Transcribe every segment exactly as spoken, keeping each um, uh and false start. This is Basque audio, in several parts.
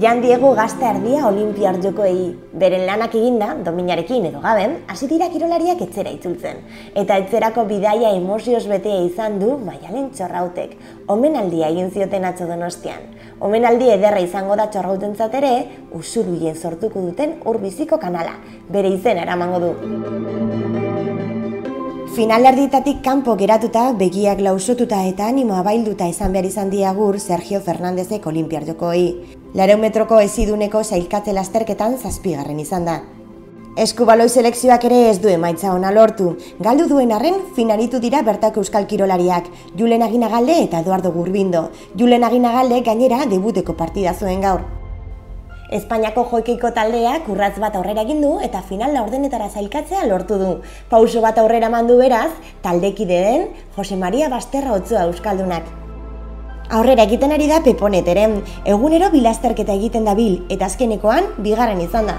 Jan Diego gazta erdia olimpiar jokoei. Beren lanak eginda, dominarekin edo gaben, hasi dira kirolariak etxera itzultzen. Eta etxerako bidaia emozioz betea izan du Maialen Txorrautek. Omenaldia egin zioten atzo Donostian. Omenaldi ederra izango da Txorrautentzat ere, Usurbilen sortuko duten Urbiziko kanala. Bere izena eramango du. Finalerdietatik kanpo geratuta, begiak lausotuta eta animoa bailduta izan behar izan diagur Sergio Fernandezek olimpiar jokoei. Lareun metroko eziduneko sailkatze lasterketan zazpigarren izan da. Eskubaloi selekzioak ere ez du emaitza ona lortu. Galdu duen arren, finalitu dira bertako euskal kirolariak, Julen Aginagalde eta Eduardo Gurbindo. Julen Aginagalde gainera debuteko partida zuen gaur. Espainiako jokeiko taldeak urratz bat aurrera egin du eta final laurdenetara sailkatzea lortu du. Pauso bat aurrera eman du beraz, taldekide den Jose Maria Basterra otzoa euskaldunak. Aurrera egiten ari da Peponeteren, egunero bilazterketa egiten dabil eta azkenekoan bigarren izan da.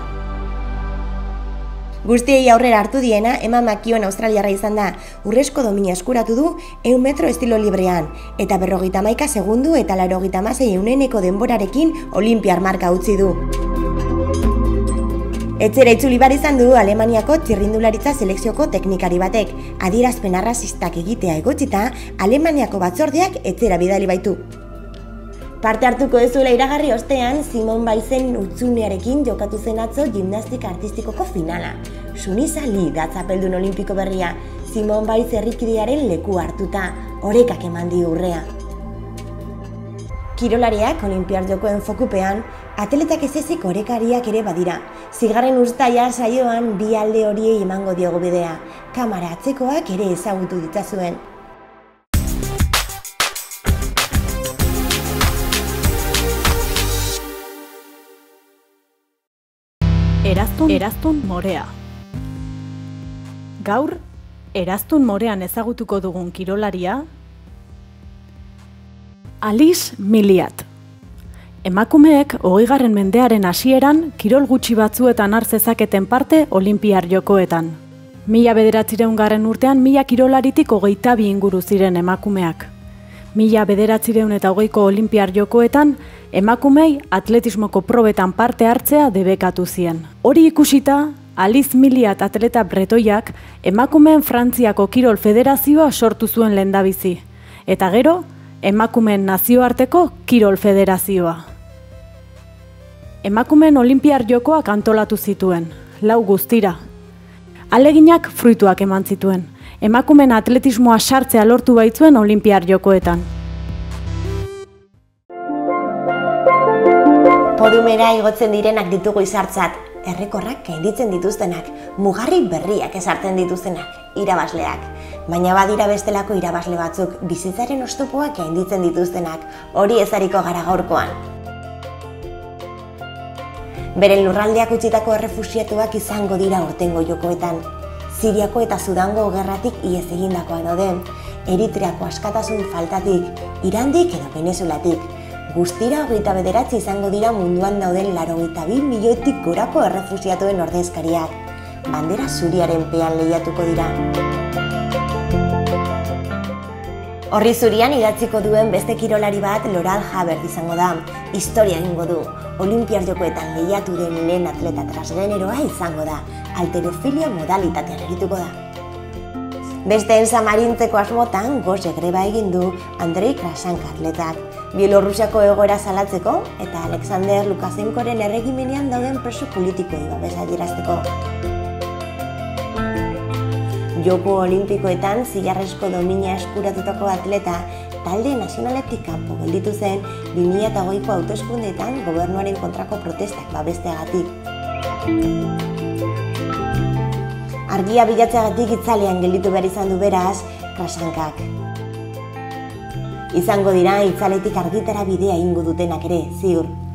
Guztiei aurrera hartu diena Emma Makion australiarra izan da, urrezko domina eskuratu du ehun metro estilo librean, eta berrogeita hamaika segundu eta laurogeita hamasei euneneko denborarekin olimpiar marka utzi du. Etxera itzuli behar izan du Alemaniako txirrindularitza selekzioko teknikari batek, adierazpen arrazistak egitea egotzita Alemaniako batzordeak etxera bidali baitu. Parte hartuko ez duela iragarri ostean, Simon Baizen utzunearekin jokatu zen atzo gimnastika artistikoko finala. Sunisa Li da txapeldun olimpiko berria, Simon Baiz herrikidearen leku hartuta, orekak eman dio urrea. Kirolariak olimpiar jokoen fokupean, atletak ez ezik orekariak ere badira. Zigarren uztaia saioan bi alde horiei emango diogu bidea, kamara atzekoak ere ezagutu ditazuen. Erastun, Erastun Morea. Gaur, Erastun Morean ezagutuko dugun kirolaria Alix Miliat. Emakumeek hogeigarren mendearen hasieran kirol gutxi batzuetan har zezaketen parte olimpiar jokoetan. Mila bederatziehun urtean mila kirolaritik hogeita bi inguru ziren emakumeak. Mila bederatzireun eta hogeiko olimpiar jokoetan, emakumei atletismoko probetan parte hartzea debekatu zien. Hori ikusita, Alix Miliat atleta bretoiak emakumeen Frantziako Kirol Federazioa sortu zuen lehendabizi, eta gero, emakumeen nazioarteko Kirol Federazioa. Emakumeen olimpiar jokoak antolatu zituen, lau guztira. Aleginak fruituak eman zituen. Emakumeen atletismoa sartzea lortu baitzuen olimpiar jokoetan. Podiumera igotzen direnak ditugu izartzat, errekorrak gainditzen dituztenak, mugarri berriak ezartzen dituztenak, irabazleak. Baina badira bestelako irabazle batzuk, bizitzaren oztopoak gainditzen dituztenak, hori ezariko gara gaurkoan. Beren lurraldeak utzitako errefuxiatuak izango dira aurtengo jokoetan. Siriako eta Sudango gerratik ihes egindakoak daude, Eritreako askatasun faltatik, Irandik edo Venezuelatik. Guztira hogeita bederatzi izango dira munduan dauden laurogeita bi milioitik gorako errefuxiatuen ordezkariak. Bandera zuriaren pean lehiatuko dira. Horri zurian idatziko duen beste kirolari bat Lorall Hubbard izango da. Historia egingo du. Olimpiar jokoetan lehiatu den lehen atleta transgeneroa izango da. Alterofilia modalitatean egituko da. Besteen samarintzeko asmotan goze greba egin du Andrei Krasanka atletak. Bielorrusiako egoera salatzeko eta Alexander Lukasenkoren erregimenean dauden preso politikoei babesa adierazteko. Joko olimpikoetan zilarrezko domina eskuratutako atleta talde nazionaletik kanpo gelditu zen bi mila hogeiko hauteskundeetan gobernuaren kontrako protestak babesteagatik. Argia bilatzeagatik itzalean gelditu behar izan du beraz, Krasankak. Izango dira itzaletik argitara bidea egingo dutenak ere, ziur.